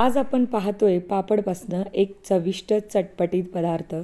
आज आपण पाहतोय पापडपासून एक चविष्ट चटपटीत पदार्थ।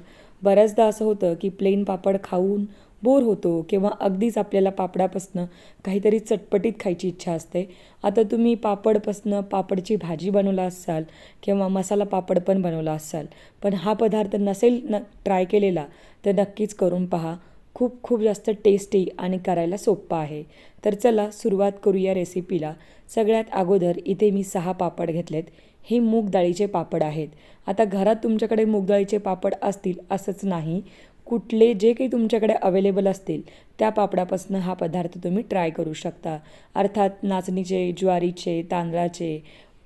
बऱ्याचदा असं होतं की प्लेन पापड खाऊन बोर होतो किंवा अगदीच आपल्याला पापडापासून काहीतरी चटपटीत खायची इच्छा असते। आता तुम्ही पापडपासून पापडची भाजी बनवला असाल किंवा मसाला पापड पण बनवला असाल, पण हा पदार्थ नसेल ट्राय केलेला तर नक्कीच करून पहा। खूप खूप जास्त टेस्टी आणि करायला सोपं आहे। तर चला सुरुवात करूया रेसिपीला। सगळ्यात अगोदर इथे मी 6 पापड घेतलेत। हे मूग डाळीचे पापड आहेत। आता घरात तुमच्याकडे मूग डाळीचे पापड असतील असंच नाही, कुठले जे काही तुमच्याकडे अवेलेबल असतील त्या पापडापासून हा पदार्थ तुम्ही ट्राय करू शकता। अर्थात नाचणीचे, ज्वारीचे, तांदळाचे,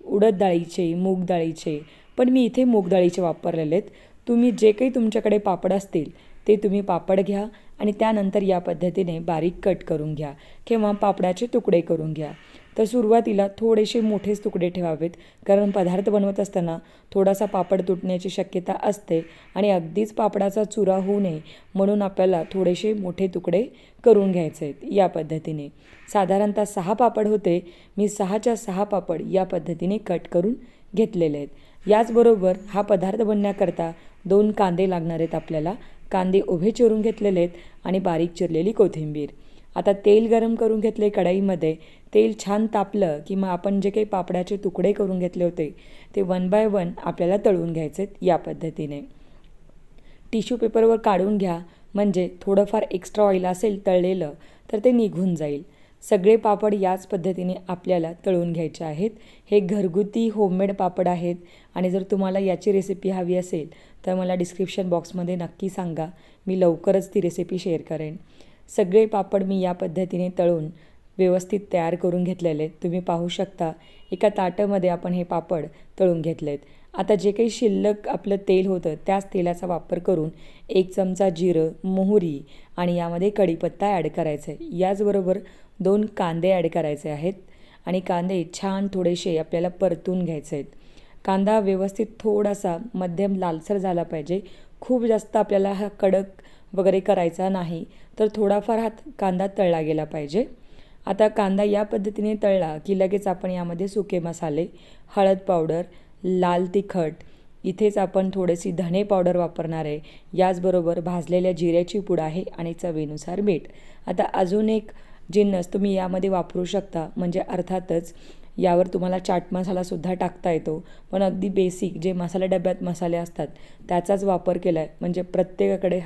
उडद डाळीचे, मूग डाळीचे, पण मी इथे मूग डाळीचे वापरलेले आहेत। तुम्ही जे काही तुमच्याकडे पापड असतील ते तुम्ही पापड घ्या आणि त्यानंतर या पद्धतीने बारीक कट करून घ्या किंवा पापडाचे तुकडे करून घ्या। तर सुरुवातीला थोडेसे मोठेच तुकडे ठेवावेत, कारण पदार्थ बनवत असताना थोडासा पापड तुटण्याची शक्यता असते आणि अगदीच पापडाचा चुरा होऊ नये म्हणून आपल्याला थोडेसे मोठे तुकडे करून घ्यायचे आहेत। या पद्धतीने साधारणतः 6 पापड होते, मी 6च्या 6 पापड या पद्धतीने कट करून घेतलेले आहेत। याचबरोबर हा पदार्थ बनण्याकरता 2 कांदे लागणार आहेत आपल्याला। कांदे उभे चिरून घेतलेले आहेत आणि बारीक चिरलेली कोथिंबीर। आता तेल गरम करून घेतले कढाईमध्ये। तेल छान तापलं की मग आपण जे काही पापडाचे तुकडे करून घेतले होते ते 1 बाय 1 आपल्याला तळून घ्यायचे आहेत। या पद्धतीने टिश्यू पेपरवर काढून घ्या, म्हणजे थोडंफार एक्स्ट्रा ऑइल असेल तळलेलं तर ते निघून जाईल। सगळे पापड याच पद्धतीने आपल्याला तळून घ्यायचे आहेत। हे घरगुती होममेड पापड आहेत आणि जर तुम्हाला याची रेसिपी हवी असेल तर मला डिस्क्रिप्शन बॉक्समध्ये नक्की सांगा, मी लवकरच ती रेसिपी शेअर करेन। सगळे पापड मी या पद्धतीने तळून व्यवस्थित तयार करून घेतलेले आहेत। तुम्ही पाहू शकता एका ताटामध्ये आपण हे पापड तळून घेतलेत। आता जे काही शिल्लक आपलं तेल होतं त्याच तेलाचा वापर करून 1 चमचा जिरं, मोहरी आणि यामध्ये कढीपत्ता ॲड करायचा आहे। याचबरोबर 2 कांदे ॲड करायचे आहेत आणि कांदे छान थोडेसे आपल्याला परतून घ्यायचे आहेत। कांदा व्यवस्थित थोडासा मध्यम लालसर झाला पाहिजे, खूप जास्त आपल्याला हा कडक वगैरे करायचा नाही, तर थोडाफार हा कांदा तळला गेला पाहिजे। आता कांदा या पद्धतीने तळला की लगेच आपण यामध्ये सुके मसाले, हळद पावडर, लाल तिखट, इथेच आपण थोडीशी धणे पावडर वापरणार आहे, याचबरोबर भाजलेल्या जिऱ्याची पूड आहे आणि चवीनुसार मीठ। आता अजून एक जिन्नस तुम्ही यामध्ये वापरू शकता, म्हणजे अर्थातच यावर तुम्हाला चाट मसालासुद्धा टाकता येतो, पण अगदी बेसिक जे मसाला डब्यात मसाले असतात त्याचाच वापर केला आहे, म्हणजे प्रत्येकाकडे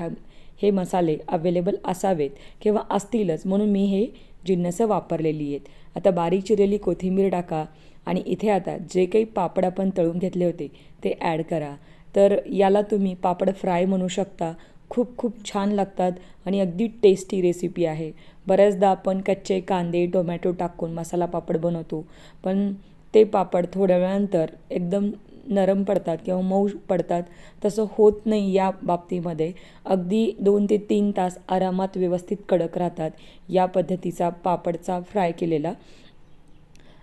हे मसाले अवेलेबल असावेत किंवा असतीलच, म्हणून मी हे जिन्नसं वापरलेली आहेत। आता बारीक चिरलेली कोथिंबीर टाका आणि इथे आता जे काही पापड आपण तळून घेतले होते ते ॲड करा। तर याला तुम्ही पापड फ्राय म्हणू शकता, खूप खूप छान लागतात आणि अगदी टेस्टी रेसिपी आहे। बऱ्याचदा आपण कच्चे कांदे, टोमॅटो टाकून मसाला पापड बनवतो, पण ते पापड थोड्या वेळानंतर एकदम नरम पडतात किंवा मऊ पडतात, तसं होत नाही या बाबतीमध्ये। अगदी 2 ते 3 तास आरामात व्यवस्थित कडक राहतात या पद्धतीचा पापडचा फ्राय केलेला।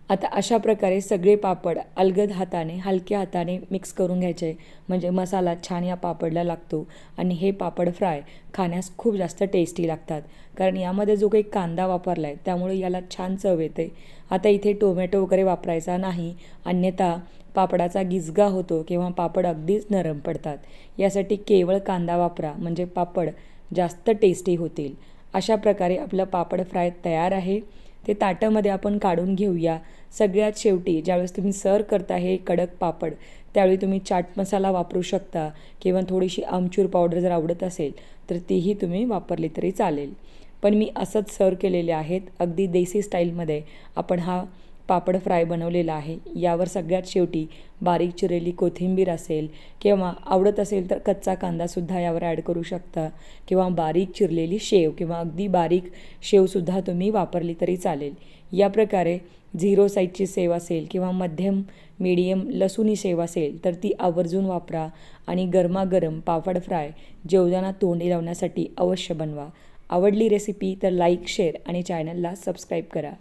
आता अशा प्रकारे सगळे पापड अलगद हाताने, हलक्या हाताने मिक्स करून घ्यायचे, म्हणजे मसाला छान या पापडला लागतो आणि हे पापड फ्राय खाण्यास खूप जास्त टेस्टी लागतात, कारण यामध्ये जो काही कांदा वापरला आहे त्यामुळे याला छान चव येते। आता इथे टोमॅटो वगैरे वापरायचा नाही, अन्यथा पापडाचा गिजगा होतो किंवा पापड अगदीच नरम पडतात। यासाठी केवळ कांदा वापरा, म्हणजे पापड जास्त टेस्टी होतील। अशा प्रकारे आपलं पापड फ्राय तयार आहे। ते ताटामध्ये आपण काढून घेऊया। सगळ्यात शेवटी ज्यावेळेस तुम्ही सर्व करता हे कडक पापड, त्यावेळी तुम्ही चाट मसाला वापरू शकता किंवा थोडीशी आमचूर पावडर जर आवडत असेल तर तीही तुम्ही वापरली तरी चालेल, पण मी असंच सर्व केलेले आहेत। अगदी देसी स्टाईलमध्ये आपण हा पापड फ्राय बनवलेला आहे। यावर सगळ्यात शेवटी बारीक चिरलेली कोथिंबीर असेल किंवा आवडत असेल तर कच्चा कांदासुद्धा यावर ॲड करू शकता किंवा बारीक चिरलेली शेव किंवा अगदी बारीक शेवसुद्धा तुम्ही वापरली तरी चालेल। या प्रकारे 0 साईजची शेव असेल किंवा मध्यम मीडियम लसूणी शेव असेल तर ती आवर्जून वापरा आणि गरमागरम पापड फ्राय जेवताना तोंडी लावण्यासाठी अवश्य बनवा। आवडली रेसिपी तर लाईक, शेअर आणि चॅनलला सबस्क्राईब करा।